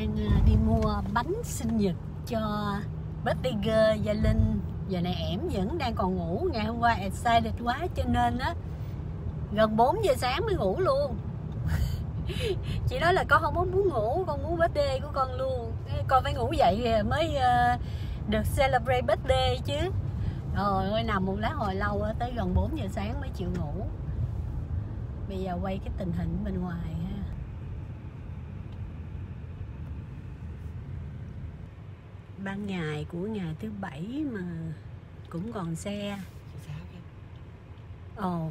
đang đi mua bánh sinh nhật cho birthday girl Gia Linh. Giờ này ẻm vẫn đang còn ngủ. Ngày hôm qua excited quá cho nên á gần 4 giờ sáng mới ngủ luôn. Chị nói là con không có muốn ngủ, con muốn birthday của con luôn. Con phải ngủ dậy mới được celebrate birthday chứ. Trời ơi, nằm một lát hồi lâu tới gần 4 giờ sáng mới chịu ngủ. Bây giờ quay cái tình hình bên ngoài ha. Ban ngày của ngày thứ bảy mà cũng còn xe. Ồ,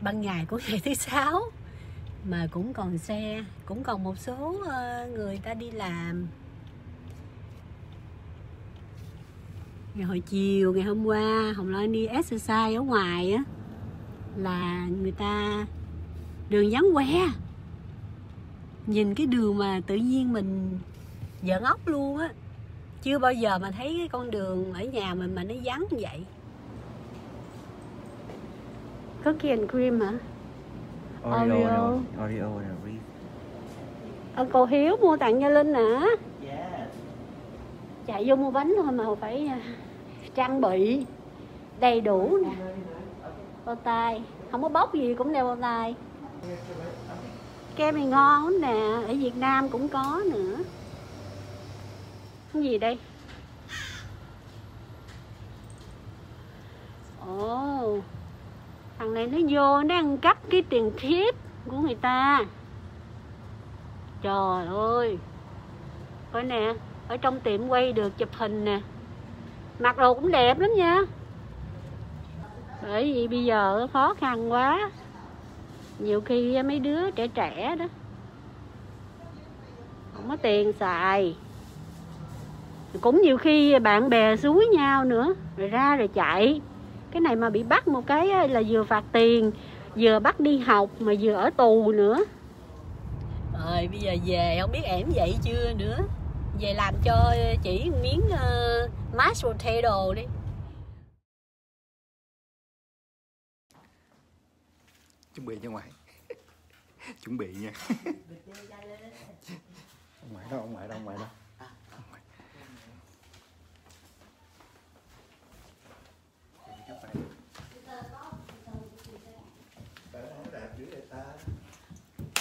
ban ngày của ngày thứ sáu mà cũng còn xe, cũng còn một số người ta đi làm. Ngày hồi chiều ngày hôm qua Hồng Loan đi exercise ở ngoài á là người ta đường vắng que, nhìn cái đường mà tự nhiên mình giỡn ốc luôn á, chưa bao giờ mà thấy cái con đường ở nhà mình mà nó vắng như vậy. Cookie and cream hả? Oreo. Oreo nè. Cô Hiếu mua tặng Gia Linh hả? Yeah. Chạy vô mua bánh thôi mà phải trang bị đầy đủ nè. Bao tay, không có bóc gì cũng đeo bao tay. Kem này ngon lắm nè, ở Việt Nam cũng có nữa. Cái gì đây? Ồ, thằng này nó vô nó ăn cắp cái tiền tip của người ta. Trời ơi, coi nè, ở trong tiệm quay được chụp hình nè, mặc đồ cũng đẹp lắm nha. Bởi vì bây giờ khó khăn quá, nhiều khi mấy đứa trẻ trẻ đó không có tiền xài, cũng nhiều khi bạn bè xúi nhau nữa rồi ra rồi chạy. Cái này mà bị bắt một cái là vừa phạt tiền, vừa bắt đi học mà vừa ở tù nữa. Rồi bây giờ về không biết ẻm vậy chưa nữa. Về làm cho chỉ miếng mashed potato đi. Chuẩn bị nha ngoại. Chuẩn bị nha. Ông ngoại đâu.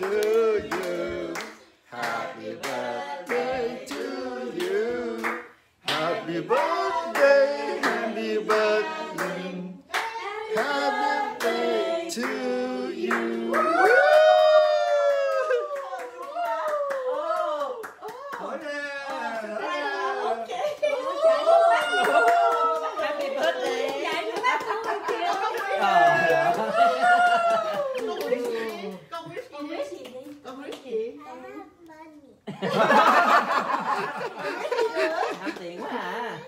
Linh. To you. Happy birthday to you. Happy birthday, happy birthday. Happy birthday to you. Làm tiền quá à.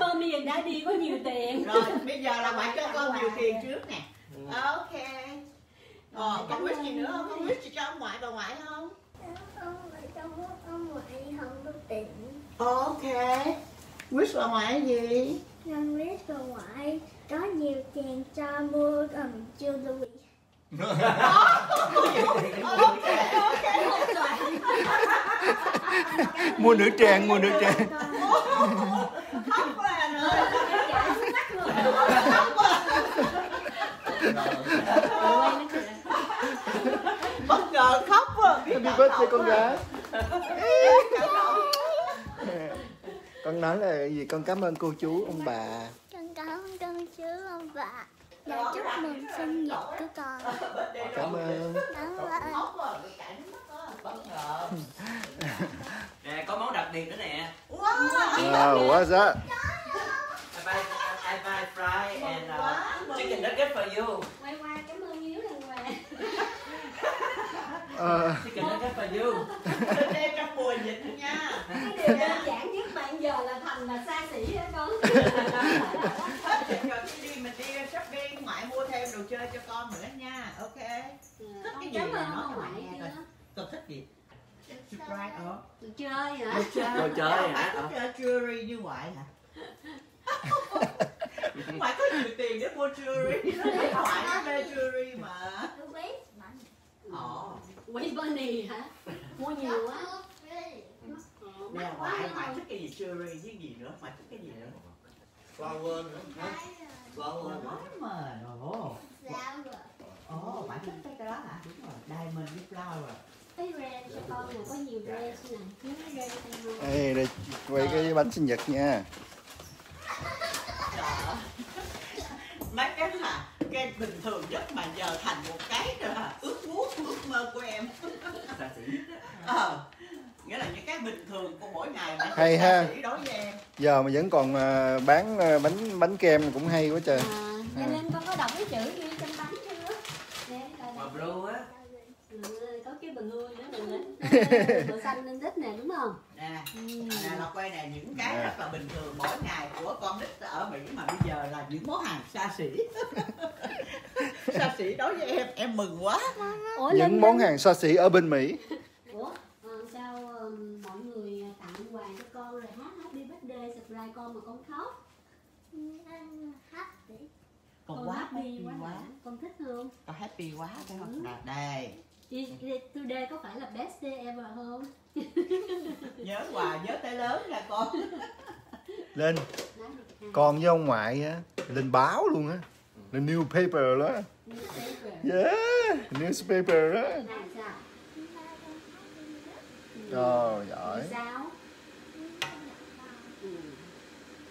Mommy and Daddy có nhiều tiền. Rồi bây giờ là phải cho con nhiều tiền trước nè. Ok. Con wish gì nữa không? Con wish cho ông ngoại bà ngoại không? Ông ngoại không có tiền. Ok. Wish bà ngoại gì? Con wish bà ngoại có nhiều tiền cho mua đầm chiêu đuôi. Mua nữ trang. Khóc quá anh ơi. Bất ngờ khóc quá. Đi bớt cho con gái. Con nói là gì? Con cảm ơn cô chú ông bà. Con cảm ơn cô chú ông bà. Để chúc mừng sinh nhật của con. Cảm ơn. Nè, có món đặc biệt nữa nè. Wow, what's that? I buy fry and chicken nugget for you. Ngoài cảm ơn Hiếu lần ngoài. Chicken nugget for you. Đây trong mùa dịch nha. Cái điều đơn giản nhất bạn giờ là thành là xa xỉ đó con. Đồ chơi cho con nữa nha, ok. Thích cái gì nó ngoại con thích gì? Surprise hả? Đồ chơi hả? Đồ chơi hả? Đồ chơi jewelry như ngoại hả? Không phải có nhiều tiền để mua jewelry. Không phải nó mê jewelry mà. Waste money hả? Mua nhiều quá. Nè, ngoài thích cái gì jewelry với gì nữa? Ngoài thích cái gì nữa? Flower nữa. Flower mà. Flower. Ồ, bạn thích cái đó hả? Đúng rồi, diamond với flower. Cái rare cho con mà có nhiều rare nè. Những cái rare luôn. Ê, đây quay cái bánh sinh nhật nha. Mấy cái là cái bình thường nhất mà giờ thành một cái ước muốn, ước mơ của em. Nghĩa là những cái bình thường của mỗi ngày mà hay ha. Đối với em. Giờ mà vẫn còn bán bánh kem cũng hay quá trời. Cho nên con có đọc cái chữ ghi trên bánh chưa? Màu blue á. Có cái bần hương nữa màu xanh lên đít nè đúng không? Nè, là quay nè những cái rất là bình thường mỗi ngày của con nít ở Mỹ mà bây giờ là những món hàng xa xỉ. Xa xỉ đối với em mừng quá. Ủa, những món hàng xa xỉ ở bên Mỹ. Ủa, sao mọi người tặng quà cho con rồi hát Happy Birthday surprise con mà con khóc? Happy. Con quá happy quá. Con thích không? Con happy quá phải không? Đây. Today có phải là best day ever không? Nhớ quà nhớ tới lớn ra con. Linh, con với ông ngoại á, Linh báo luôn á, là newspaper đó. Yeah, newspaper đó. Trời ơi.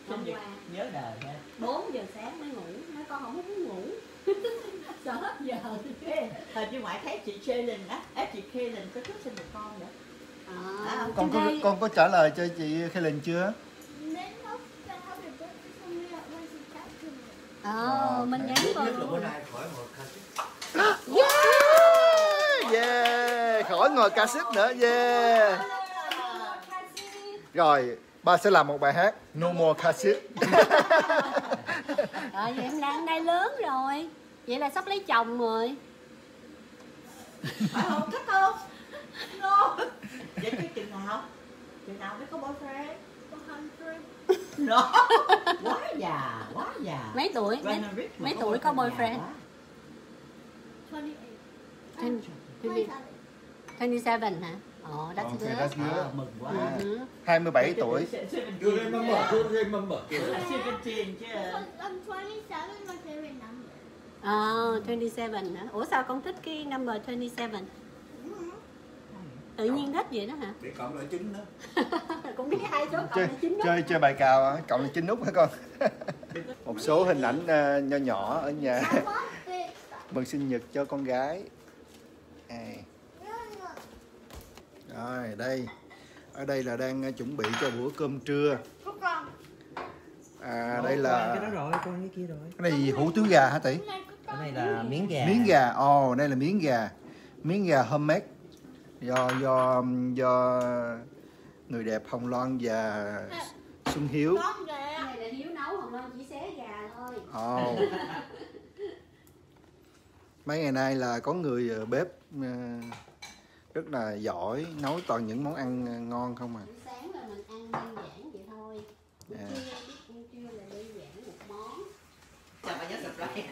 Không gì, nhớ đời hả? 4 giờ sáng mới ngủ, nói con không muốn ngủ. Sợ hết giờ. Thôi chứ ngoại thấy chị Khe Linh á, chị Khe Linh có chút sinh được con nữa. Con có trả lời cho chị Khe Linh chưa? Mình nhắn con. Yeah, yeah, khỏi ngồi ca sĩ nữa, yeah. Rồi. Ba sẽ làm một bài hát No More Cassidy. Rồi vậy em đang đây lớn rồi. Vậy là sắp lấy chồng rồi. Phải không? Thích không? No. Vậy cái chừng nào? Chừng nào mới có boyfriend? No. Quá già, quá già. Mấy tuổi? Mấy tuổi có boyfriend? 27 hả? Ồ, that's good. Mừng quá. 27 tuổi. You remember, you remember. I'm 27, my favorite number. Ồ, 27 hả? Ủa sao con thích cái number 27? Tự nhiên thích vậy đó hả? Để cộng lại 9 nữa. Cũng biết hai số cộng lại 9 nút. Chơi bài cào hả? Cộng lại 9 nút hả con? Một số hình ảnh nho nhỏ ở nhà. Mừng sinh nhật cho con gái. Rồi đây, ở đây là đang chuẩn bị cho bữa cơm trưa. Đây là cái đó rồi, con cái kia rồi. Cái này hủ tiếu gà hả tỷ? Cái này là miếng gà. Miếng gà, ồ, đây là miếng gà, homemade do người đẹp Hồng Loan và Xuân Hiếu. Cái này là Hiếu nấu, Hồng Loan chỉ xé gà thôi. Ồ. Mấy ngày nay là có người bếp rất là giỏi, nấu toàn những món ăn ngon không à. Sáng là mình ăn đơn giản vậy thôi. Trưa là đơn giản một món. Chào bà nhớ surprise.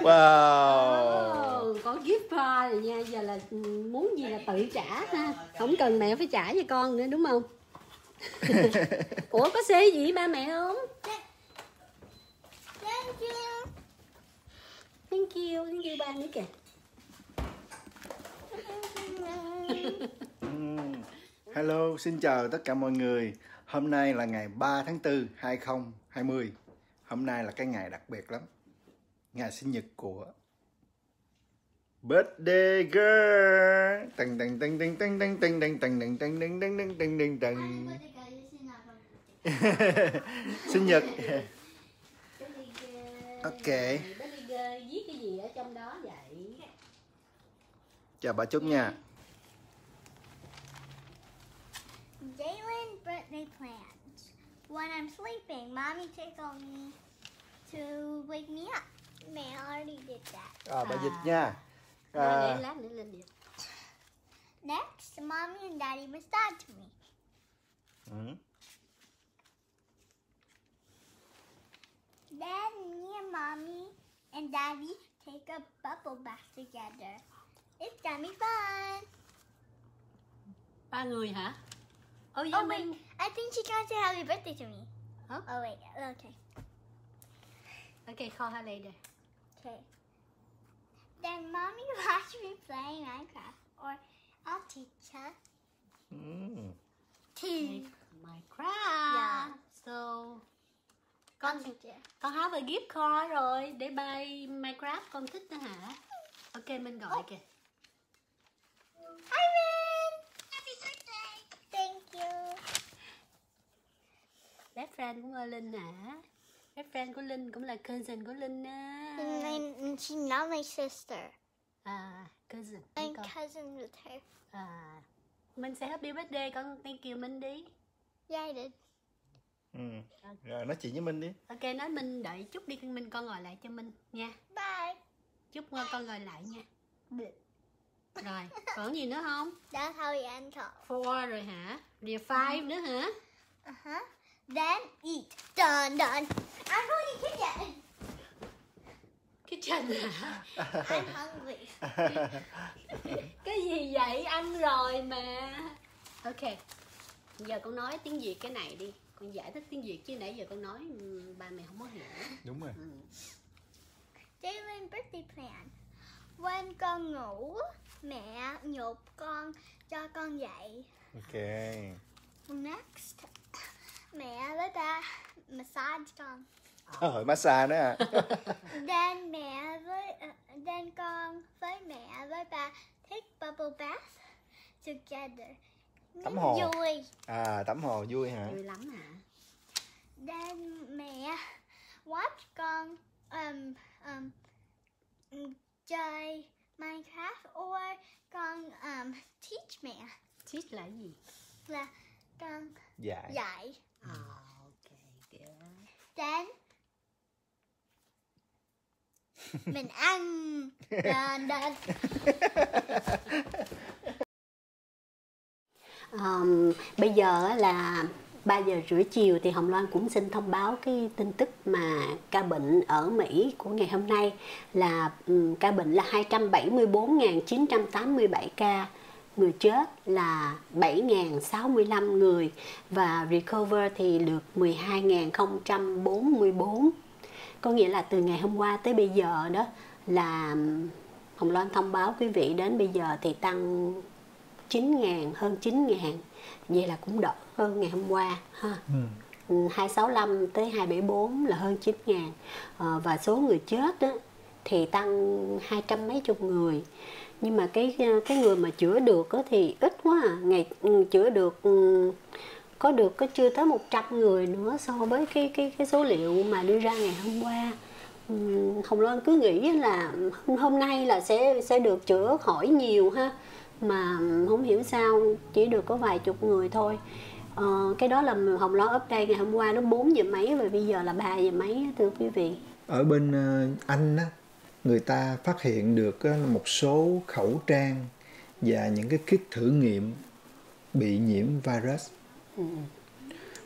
Wow. Có gift card nha, giờ là muốn gì là tự trả ha, không cần mẹ phải trả cho con nữa đúng không? Ủa có xê gì ba mẹ không? Thank you. Thank you ba nữa kìa. Hello, xin chào tất cả mọi người. Hôm nay là ngày 3 tháng 4, 2020. Hôm nay là cái ngày đặc biệt lắm. Ngày sinh nhật của Birthday girl. Tang tang tang tang tang tang tang tang tang tang tang tang tang tang. Sinh nhật. Ok. Viết cái gì ở trong đó vậy? Chào bà Trúc nha. Jalen birthday plans. When I'm sleeping, mommy tickles me to wake me up. Mẹ already did that. Bà dịch nha. Lát nữa lên dịch. Next, mommy and daddy massage me. Then me and mommy and daddy take a bubble bath together. It's gonna be fun. Ba người hả? Oh, yeah, oh wait, I think she can't say happy birthday to me. Huh? Oh wait, okay. Okay, call her later. Okay. Then mommy watch me play Minecraft, or I'll teach her. Teach Minecraft. Yeah. So con há về gift card rồi để bay Minecraft, con thích nữa hả? Ok, mình gọi kìa. Hi Min, happy birthday. Thank you. Best friend của Linh hả? Best friend của Linh cũng là cousin của Linh á. She's not my sister. À, cousin. I'm cousin with her. À, mình sẽ happy birthday con. Thank you Minh đi. Yeah, I did. Rồi nói chuyện với Minh đi. Ok, nói Minh đợi chút đi, Minh con ngồi lại cho Minh nha. Bye. Chúc con ngồi lại nha. Rồi, còn gì nữa không? Đã thôi anh thôi. Four rồi hả? Rồi five nữa hả? Then eat. Done done. I'm going to kitchen. Kitchen hả? I'm hungry. Cái gì vậy? Ăn rồi mà. Ok. Giờ con nói tiếng Việt cái này đi. Con giải thích tiếng Việt chứ nãy giờ con nói ba mẹ không có hiểu. Đúng rồi. Jalen birthday plan. When con ngủ, mẹ nhột con cho con dậy. Ok. Next, mẹ với ba massage con. Trời, massage nữa à. Then con với mẹ với ba take bubble bath together. Tắm hồ vui. À, tắm hồ vui hả? Vui lắm hả? Then mẹ watch con chơi Minecraft, or con teach mẹ. Teach là gì? Là con dạy. Ok, good. Then mình ăn. Done. Bây giờ là 3 giờ rưỡi chiều thì Hồng Loan cũng xin thông báo cái tin tức mà ca bệnh ở Mỹ của ngày hôm nay là ca bệnh là 274.987 ca, người chết là 7.065 người và recover thì được 12.044. Có nghĩa là từ ngày hôm qua tới bây giờ đó là Hồng Loan thông báo quý vị đến bây giờ thì tăng 9.000, hơn 9.000, vậy là cũng đỡ hơn ngày hôm qua ha. 265 tới 274 là hơn 9.000. Và số người chết đó, thì tăng 200 mấy chục người. Nhưng mà cái người mà chữa được đó thì ít quá à. Ngày chữa được có chưa tới 100 người nữa so với cái số liệu mà đưa ra ngày hôm qua. Hồng Loan cứ nghĩ là hôm nay là sẽ được chữa khỏi nhiều ha, mà không hiểu sao chỉ được có vài chục người thôi. Cái đó là Hồng Loan update ngày hôm qua nó 4 giờ mấy và bây giờ là 3 giờ mấy thưa quý vị. Ở bên Anh á, người ta phát hiện được một số khẩu trang và những cái kit thử nghiệm bị nhiễm virus.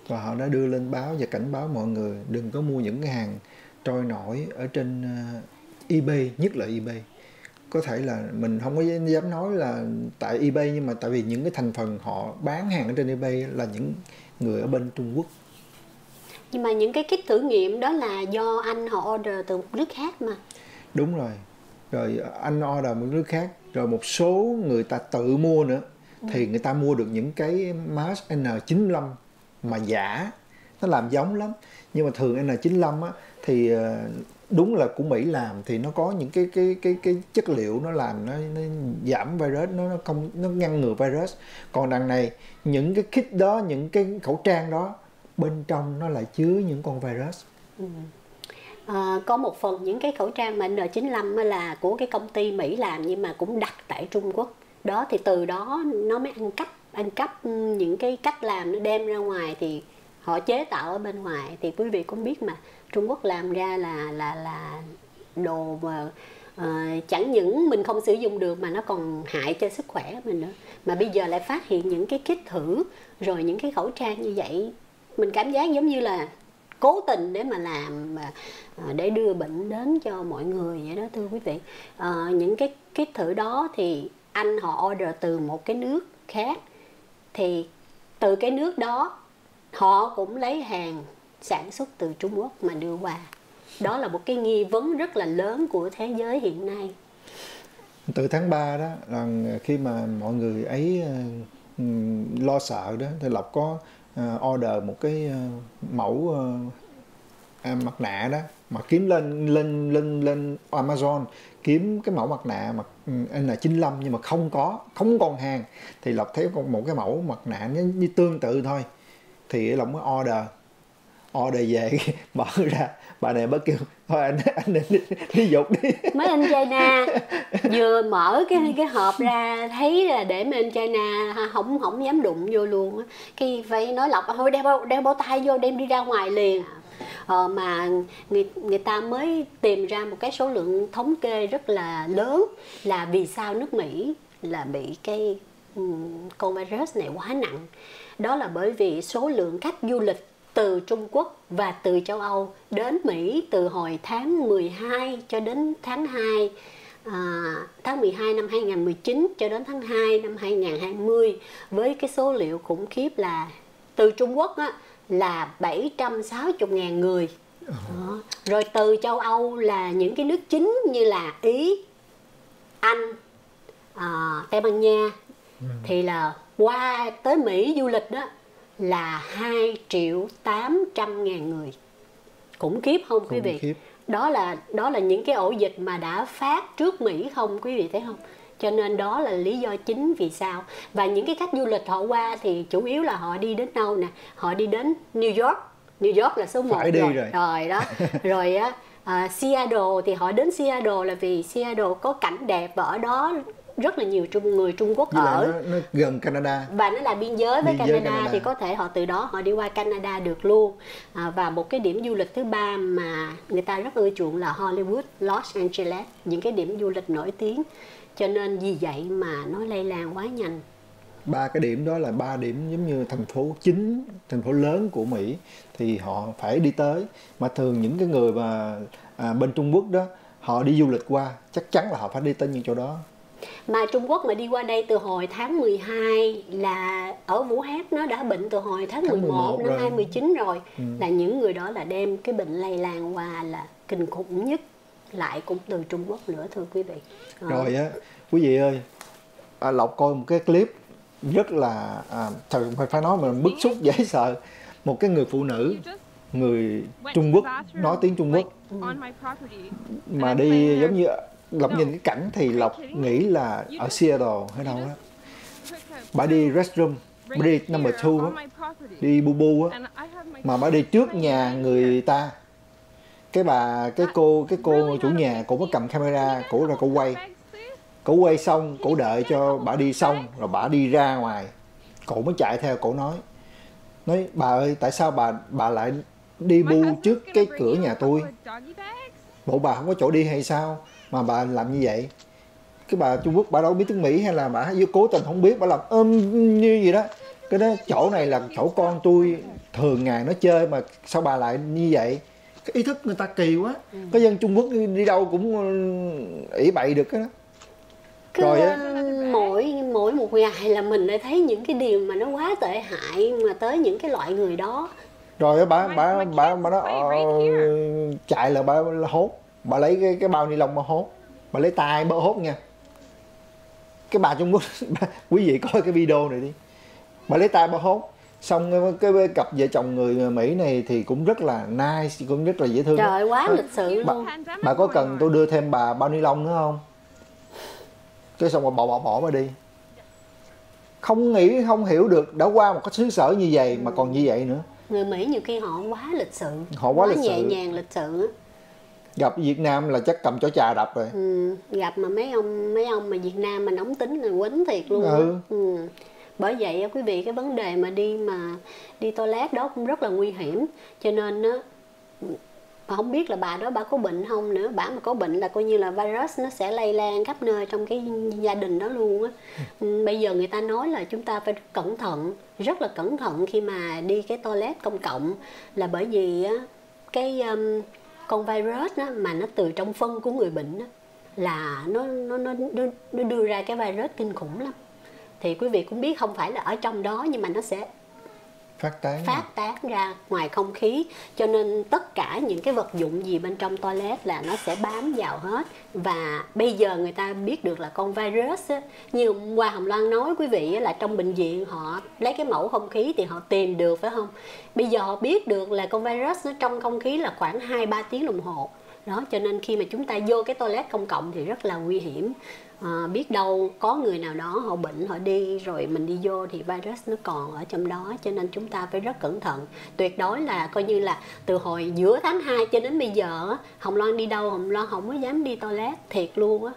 Và họ đã đưa lên báo và cảnh báo mọi người đừng có mua những cái hàng trôi nổi ở trên eBay, nhất là eBay. Có thể là mình không có dám nói là tại eBay, nhưng mà tại vì những cái thành phần họ bán hàng ở trên eBay là những người ở bên Trung Quốc. Nhưng mà những cái kit thử nghiệm đó là do Anh họ order từ một nước khác mà. Đúng rồi. Rồi Anh order một nước khác, rồi một số người ta tự mua nữa. Thì người ta mua được những cái mask N95 mà giả, nó làm giống lắm. Nhưng mà thường N95 á, thì đúng là của Mỹ làm thì nó có những cái chất liệu nó làm nó giảm virus, nó ngăn ngừa virus. Còn đằng này những cái kit đó, những cái khẩu trang đó bên trong nó lại chứa những con virus. Có một phần những cái khẩu trang mà N95 là của cái công ty Mỹ làm nhưng mà cũng đặt tại Trung Quốc. Đó thì từ đó nó mới ăn cắp những cái cách làm, nó đem ra ngoài thì họ chế tạo ở bên ngoài. Thì quý vị cũng biết mà, Trung Quốc làm ra là đồ mà chẳng những mình không sử dụng được mà nó còn hại cho sức khỏe của mình nữa. Mà bây giờ lại phát hiện những cái kit thử rồi những cái khẩu trang như vậy, mình cảm giác giống như là cố tình để mà làm, để đưa bệnh đến cho mọi người vậy đó thưa quý vị. Những cái kit thử đó thì anh họ order từ một cái nước khác, thì từ cái nước đó họ cũng lấy hàng sản xuất từ Trung Quốc mà đưa qua. Đó là một cái nghi vấn rất là lớn của thế giới hiện nay. Từ tháng 3 đó, là khi mà mọi người ấy lo sợ đó, thì Lộc có order một cái mẫu mặt nạ đó, mà kiếm lên Amazon, kiếm cái mẫu mặt nạ mà N95 nhưng mà không còn hàng. Thì Lộc thấy một cái mẫu mặt nạ nó tương tự thôi, thì Lộc mới order về, bỏ ra bà này mới kêu thôi anh đi dục đi. Mấy anh China vừa mở cái hộp ra thấy là để mà anh China không dám đụng vô luôn á. Khi vậy nói Lộc thôi đeo bao tay vô đem đi ra ngoài liền. Mà người ta mới tìm ra một cái số lượng thống kê rất là lớn là vì sao nước Mỹ là bị cái con virus này quá nặng. Đó là bởi vì số lượng khách du lịch từ Trung Quốc và từ châu Âu đến Mỹ từ hồi tháng 12 cho đến tháng 12 năm 2019 cho đến tháng 2 năm 2020 với cái số liệu khủng khiếp là từ Trung Quốc á, là 760.000 người. Rồi từ châu Âu là những cái nước chính như là Ý, Anh, Tây Ban Nha, thì là qua tới Mỹ du lịch đó là 2.800.000 người. Khủng khiếp không quý vị? Đó là những cái ổ dịch mà đã phát trước Mỹ không quý vị thấy không? Cho nên đó là lý do chính vì sao. Và những cái khách du lịch họ qua thì chủ yếu là họ đi đến đâu nè? Họ đi đến New York. New York là số 1 rồi đó. Rồi á, Seattle thì họ đến Seattle là vì Seattle có cảnh đẹp và ở đó rất là nhiều người Trung Quốc ở. Nó gần Canada. Và nó là biên giới với Canada thì có thể họ từ đó họ đi qua Canada được luôn. Và một cái điểm du lịch thứ ba mà người ta rất ưa chuộng là Hollywood, Los Angeles, những cái điểm du lịch nổi tiếng. Cho nên vì vậy mà nó lây lan quá nhanh. Ba cái điểm đó là ba điểm giống như thành phố chính, thành phố lớn của Mỹ thì họ phải đi tới. Mà thường những cái người mà bên Trung Quốc đó họ đi du lịch qua chắc chắn là họ phải đi tới những chỗ đó. Mà Trung Quốc mà đi qua đây từ hồi tháng 12 là ở Vũ Hán nó đã bệnh từ hồi tháng 11 năm 2019 rồi. Là những người đó là đem cái bệnh lây lan qua là kinh khủng nhất. Lại cũng từ Trung Quốc nữa thưa quý vị. Rồi á, quý vị ơi, Lộc coi một cái clip rất là phải nói mà bức xúc dễ sợ. Một cái người phụ nữ, người Trung Quốc, nói tiếng Trung Quốc mà đi giống như Lộc nhìn cái cảnh thì Lộc nghĩ là ở Seattle hay đâu đó. Bà đi restroom, bà đi number 2 á, đi bu bu á, mà bà đi trước nhà người ta. Cái cô chủ nhà cổ có cầm camera, cổ ra cổ quay xong, cổ đợi cho bà đi xong rồi bà đi ra ngoài, cổ mới chạy theo, cổ nói bà ơi tại sao bà lại đi bu trước cái cửa nhà tôi, bộ bà không có chỗ đi hay sao mà bà làm như vậy. Cái bà Trung Quốc bà đâu biết tiếng Mỹ hay là bà cố tình không biết, bà làm như vậy đó. Cái đó chỗ này là chỗ con tôi thường ngày nó chơi mà sao bà lại như vậy. Cái ý thức người ta kỳ quá. Có dân Trung Quốc đi đâu cũng ỷ bậy được cái đó. Rồi mỗi một ngày là mình lại thấy những cái điều mà nó quá tệ hại mà tới những cái loại người đó. Rồi bà nó chạy là bà hốt, bà lấy cái bao ni lông mà hốt, bà lấy tay bà hốt nha. Cái bà Trung Quốc, quý vị coi cái video này đi. Bà lấy tay bà hốt Xong cái cặp vợ chồng người Mỹ này thì cũng rất là nice, cũng rất là dễ thương. Trời, quá lịch sự luôn. Bà có cần tôi đưa thêm bà bao ni lông nữa không? Cái xong rồi bỏ mà đi. Không nghĩ, không hiểu được, đã qua một cái xứ sở như vậy mà còn như vậy nữa. Người Mỹ nhiều khi họ quá lịch sự, họ quá lịch nhẹ nhàng, lịch sự. Gặp Việt Nam là chắc cầm chó trà đập rồi. Gặp mà mấy ông mà Việt Nam mà nóng tính là quýnh thiệt luôn. Bởi vậy quý vị, cái vấn đề mà đi toilet đó cũng rất là nguy hiểm. Cho nên đó, không biết là bà đó bà có bệnh không nữa. Bà mà có bệnh là coi như là virus nó sẽ lây lan khắp nơi trong cái gia đình đó luôn á. Bây giờ người ta nói là chúng ta phải cẩn thận, rất là cẩn thận khi mà đi cái toilet công cộng. Là bởi vì á, cái con virus đó, mà nó từ trong phân của người bệnh đó, là nó đưa ra cái virus kinh khủng lắm. Thì quý vị cũng biết không phải là ở trong đó, nhưng mà nó sẽ phát tán ra ngoài không khí. Cho nên tất cả những cái vật dụng gì bên trong toilet là nó sẽ bám vào hết. Và bây giờ người ta biết được là con virus á, như hôm qua Hồng Loan nói quý vị là trong bệnh viện họ lấy cái mẫu không khí thì họ tìm được, phải không? Bây giờ họ biết được là con virus nó trong không khí là khoảng 2-3 tiếng đồng hồ. Đó, cho nên khi mà chúng ta vô cái toilet công cộng thì rất là nguy hiểm. Biết đâu có người nào đó họ bệnh, họ đi rồi mình đi vô thì virus nó còn ở trong đó. Cho nên chúng ta phải rất cẩn thận. Tuyệt đối là coi như là từ hồi giữa tháng 2 cho đến bây giờ Hồng Loan đi đâu Hồng Loan không có dám đi toilet thiệt luôn á.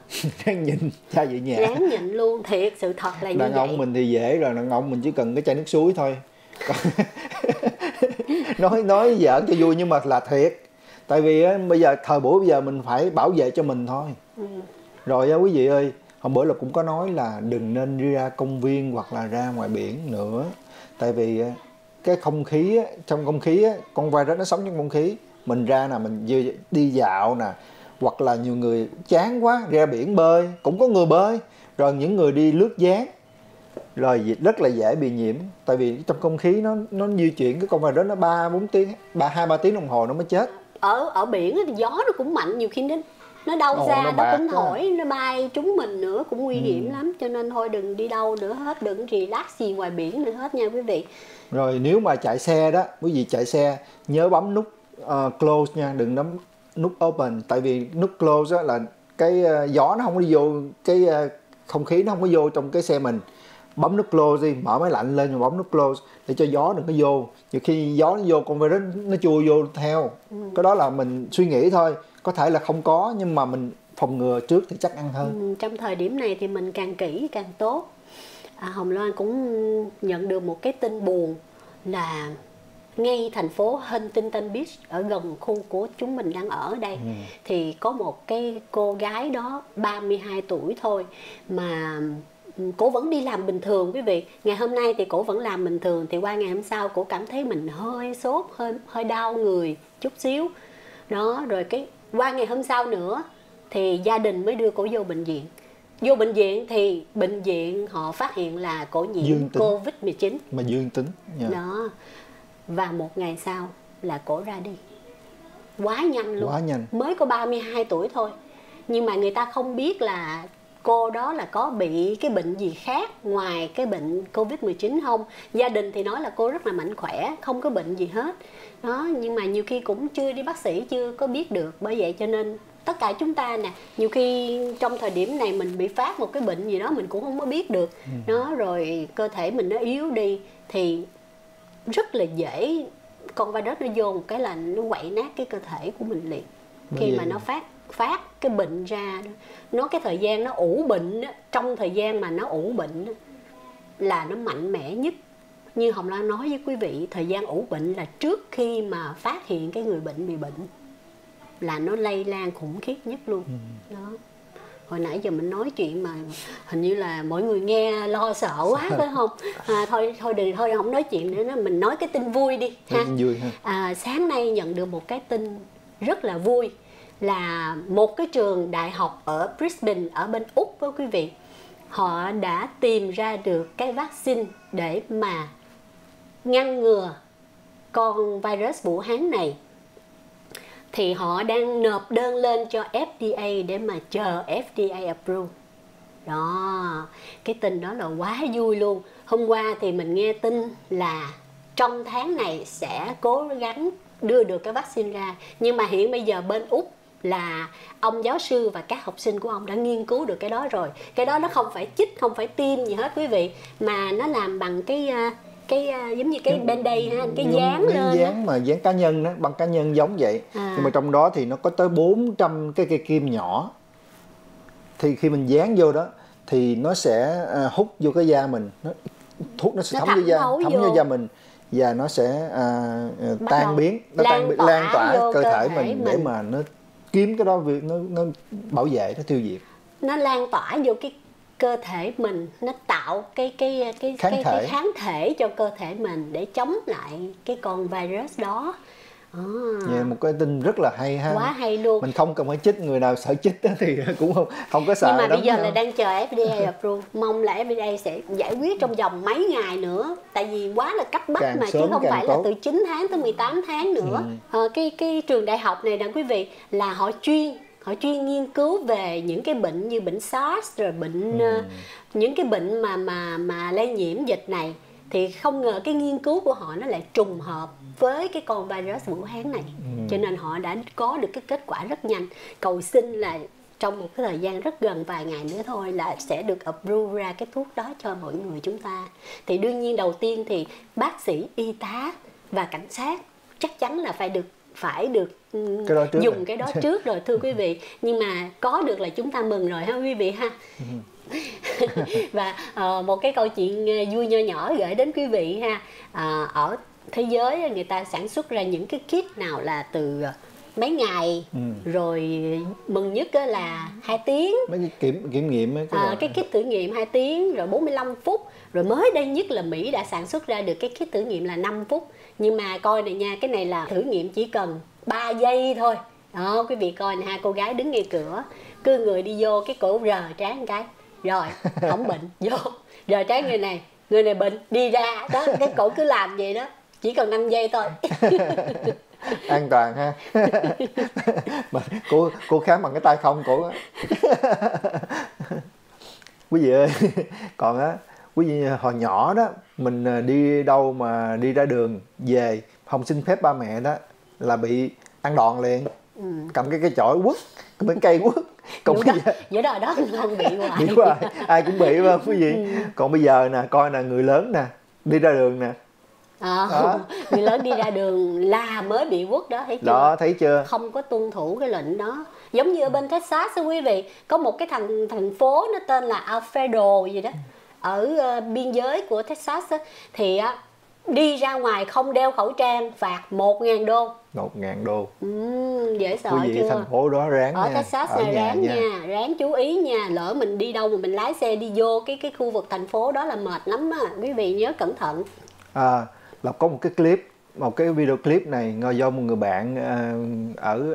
Ráng nhịn, cha dự nhà. Ráng nhịn luôn, thiệt sự thật là như vậy. Đàn ông mình thì dễ rồi, đàn ông mình chỉ cần cái chai nước suối thôi. Nói giỡn cho vui nhưng mà là thiệt. Tại vì bây giờ thời buổi bây giờ mình phải bảo vệ cho mình thôi. Rồi quý vị ơi, hôm bữa là cũng có nói là đừng nên đi ra công viên hoặc là ra ngoài biển nữa. Tại vì cái không khí, trong không khí, con virus nó sống trong không khí. Mình ra nè, mình đi dạo nè, hoặc là nhiều người chán quá ra biển bơi, cũng có người bơi. Rồi những người đi lướt ván, rồi rất là dễ bị nhiễm. Tại vì trong không khí nó di chuyển, cái con virus nó 3-4 tiếng, 2-3 tiếng đồng hồ nó mới chết. Ở biển thì gió nó cũng mạnh, nhiều khi nó đâu ra nó cũng thổi, nó bay trúng mình nữa cũng nguy hiểm lắm. Cho nên thôi đừng đi đâu nữa hết, đừng relax gì ngoài biển nữa hết nha quý vị. Rồi nếu mà chạy xe đó, quý vị chạy xe nhớ bấm nút close nha, đừng bấm nút open. Tại vì nút close đó là cái gió nó không có vô, cái không khí nó không có vô trong cái xe mình. Bấm nút close đi, mở máy lạnh lên rồi bấm nút close để cho gió đừng có vô. Nhiều khi gió nó vô con virus nó chui vô theo. Cái đó là mình suy nghĩ thôi, có thể là không có nhưng mà mình phòng ngừa trước thì chắc ăn hơn. Trong thời điểm này thì mình càng kỹ càng tốt. Hồng Loan cũng nhận được một cái tin buồn là ngay thành phố Huntington Beach ở gần khu của chúng mình đang ở đây thì có một cái cô gái đó 32 tuổi thôi mà cổ vẫn đi làm bình thường quý vị. Ngày hôm nay thì cổ vẫn làm bình thường, thì qua ngày hôm sau cổ cảm thấy mình hơi sốt, hơi đau người chút xíu đó. Rồi cái qua ngày hôm sau nữa thì gia đình mới đưa cổ vô bệnh viện. Vô bệnh viện thì bệnh viện họ phát hiện là cổ nhiễm Covid-19 mà dương tính đó. Và một ngày sau là cổ ra đi. Quá nhanh luôn, quá nhanh. Mới có 32 tuổi thôi, nhưng mà người ta không biết là cô đó là có bị cái bệnh gì khác ngoài cái bệnh Covid-19 không. Gia đình thì nói là cô rất là mạnh khỏe, không có bệnh gì hết đó, nhưng mà nhiều khi cũng chưa đi bác sĩ, chưa có biết được. Bởi vậy cho nên tất cả chúng ta nè, nhiều khi trong thời điểm này mình bị phát một cái bệnh gì đó mình cũng không có biết được đó. Rồi cơ thể mình nó yếu đi thì rất là dễ con virus nó vô một cái là nó quậy nát cái cơ thể của mình liền. Khi mà nó phát cái bệnh ra đó, nó cái thời gian nó ủ bệnh đó, trong thời gian mà nó ủ bệnh đó, là nó mạnh mẽ nhất. Như Hồng Loan nói với quý vị, thời gian ủ bệnh là trước khi mà phát hiện cái người bệnh bị bệnh là nó lây lan khủng khiếp nhất luôn đó. Hồi nãy giờ mình nói chuyện mà hình như là mọi người nghe lo sợ quá phải không? Thôi không nói chuyện nữa, mình nói cái tin vui đi ha. Sáng nay nhận được một cái tin rất là vui là một cái trường đại học ở Brisbane ở bên Úc với quý vị, họ đã tìm ra được cái vaccine để mà ngăn ngừa con virus Vũ Hán này. Thì họ đang nộp đơn lên cho FDA để mà chờ FDA approve. Đó, cái tin đó là quá vui luôn. Hôm qua thì mình nghe tin là trong tháng này sẽ cố gắng đưa được cái vaccine ra. Nhưng mà hiện bây giờ bên Úc là ông giáo sư và các học sinh của ông đã nghiên cứu được cái đó rồi. Cái đó nó không phải chích, không phải tiêm gì hết quý vị, mà nó làm bằng cái giống như cái bên đây ha, cái dán lên, dán mà dán cá nhân đó, bằng cá nhân giống vậy à. Nhưng mà trong đó thì nó có tới 400 cái cây kim nhỏ, thì khi mình dán vô đó thì nó sẽ hút vô cái da mình, thuốc nó sẽ thấm vô da, thấm vô da mình, và nó sẽ tan biến, nó lan tỏa cơ thể mình để mà nó kiếm cái đó, nó bảo vệ, nó tiêu diệt, nó lan tỏa vô cái cơ thể mình, nó tạo cái kháng thể cho cơ thể mình để chống lại cái con virus đó. Yeah, một cái tin rất là hay ha, quá hay luôn. Mình không cần phải chích, người nào sợ chích thì cũng không có sợ. Nhưng mà bây giờ là đang chờ FDA approve, mong là FDA sẽ giải quyết trong vòng mấy ngày nữa, tại vì quá là cấp bách mà, chứ không phải là từ 9 tháng tới 18 tháng nữa. Cái trường đại học này nè quý vị, là họ chuyên nghiên cứu về những cái bệnh như bệnh SARS rồi bệnh những cái bệnh mà lây nhiễm dịch này, thì không ngờ cái nghiên cứu của họ nó lại trùng hợp với cái con virus Vũ Hán này, cho nên họ đã có được cái kết quả rất nhanh. Cầu xin là trong một cái thời gian rất gần, vài ngày nữa thôi là sẽ được approve ra cái thuốc đó cho mọi người chúng ta. Thì đương nhiên đầu tiên thì bác sĩ, y tá và cảnh sát chắc chắn là phải được dùng cái đó trước rồi thưa quý vị. Nhưng mà có được là chúng ta mừng rồi ha quý vị ha. Và một cái câu chuyện vui nho nhỏ gửi đến quý vị ha. Ở thế giới người ta sản xuất ra những cái kit nào là từ mấy ngày, rồi mừng nhất là 2 tiếng, mấy cái kiểm nghiệm ấy, cái kit thử nghiệm 2 tiếng, rồi 45 phút, rồi mới đây nhất là Mỹ đã sản xuất ra được cái kit thử nghiệm là 5 phút. Nhưng mà coi này nha, cái này là thử nghiệm chỉ cần 3 giây thôi đó quý vị. Coi nè ha, cô gái đứng ngay cửa, cứ người đi vô cái cổ rờ trán một cái rồi không bệnh, vô rờ trán người này bệnh, đi ra đó, cái cổ cứ làm vậy đó, chỉ cần 5 giây thôi. An toàn ha. Cô khám bằng cái tay không cổ á. Quý vị ơi, còn á, quý vị hồi nhỏ đó mình đi đâu mà đi ra đường về không xin phép ba mẹ đó là bị ăn đòn liền, cầm cái chổi quất, bên cây quất. Còn giữa đời đó không bị hoài. Bị hoài, ai cũng bị mà quý vị. Còn bây giờ nè, coi nè, người lớn nè, đi ra đường nè. Người lớn đi ra đường là mới bị quất đó, thấy chưa? Đó, thấy chưa? Không có tuân thủ cái lệnh đó. Giống như ở bên Texas đó quý vị, có một cái thành phố nó tên là Alfredo gì đó, ở biên giới của Texas đó, thì đi ra ngoài không đeo khẩu trang phạt 1.000 đô. 1.000 đô. Dễ sợ quý vị, chưa? Thành phố đó ráng ở nha. Texas ở này ráng nha, ráng chú ý nha. Lỡ mình đi đâu mà mình lái xe đi vô cái khu vực thành phố đó là mệt lắm á. Quý vị nhớ cẩn thận. Là có một cái clip, một cái video clip này do một người bạn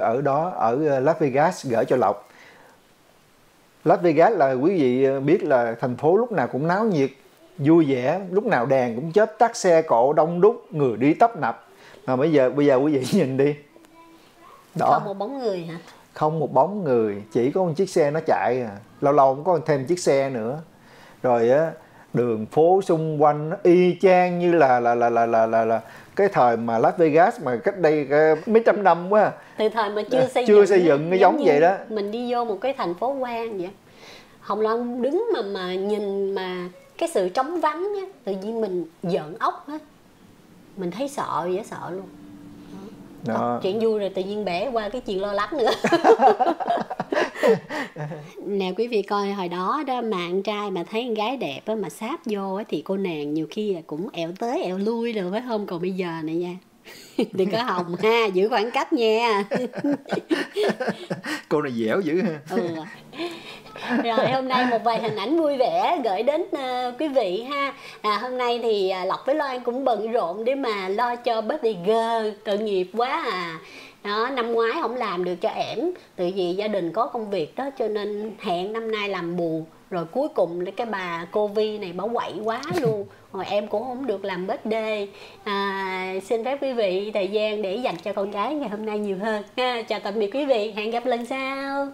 ở Las Vegas gửi cho Lộc. Las Vegas là quý vị biết là thành phố lúc nào cũng náo nhiệt, vui vẻ, lúc nào đèn cũng chết tắt, xe cộ đông đúc, người đi tấp nập. Mà bây giờ quý vị nhìn đi. Đó. Không một bóng người hả? Không một bóng người, chỉ có một chiếc xe nó chạy à. Lâu lâu cũng có thêm chiếc xe nữa. Rồi á, đường phố xung quanh nó y chang như là cái thời mà Las Vegas mà cách đây mấy trăm năm quá. Từ thời mà chưa xây dựng nó giống vậy đó. Mình đi vô một cái thành phố quan vậy. Hồng Loan đứng mà nhìn mà cái sự trống vắng á, tự nhiên mình giỡn ốc hết. Mình thấy sợ, dễ sợ luôn. Đó. Chuyện vui rồi tự nhiên bẻ qua cái chuyện lo lắng nữa. Nè quý vị coi, hồi đó đó mà anh trai mà thấy con gái đẹp á, mà sáp vô á, thì cô nàng nhiều khi cũng ẻo tới ẻo lui rồi phải không? Còn bây giờ này nha, đừng có hồng ha, giữ khoảng cách nha. Cô này dẻo dữ ha. Rồi hôm nay một vài hình ảnh vui vẻ gửi đến quý vị ha. Hôm nay thì Lộc với Loan cũng bận rộn để mà lo cho birthday girl, tội nghiệp quá à. Đó, năm ngoái không làm được cho ẻm, tự vì gia đình có công việc đó, cho nên hẹn năm nay làm bù. Rồi cuối cùng cái bà Covid này bà quậy quá luôn. Rồi em cũng không được làm birthday. Xin phép quý vị thời gian để dành cho con gái ngày hôm nay nhiều hơn ha. Chào tạm biệt quý vị, hẹn gặp lần sau.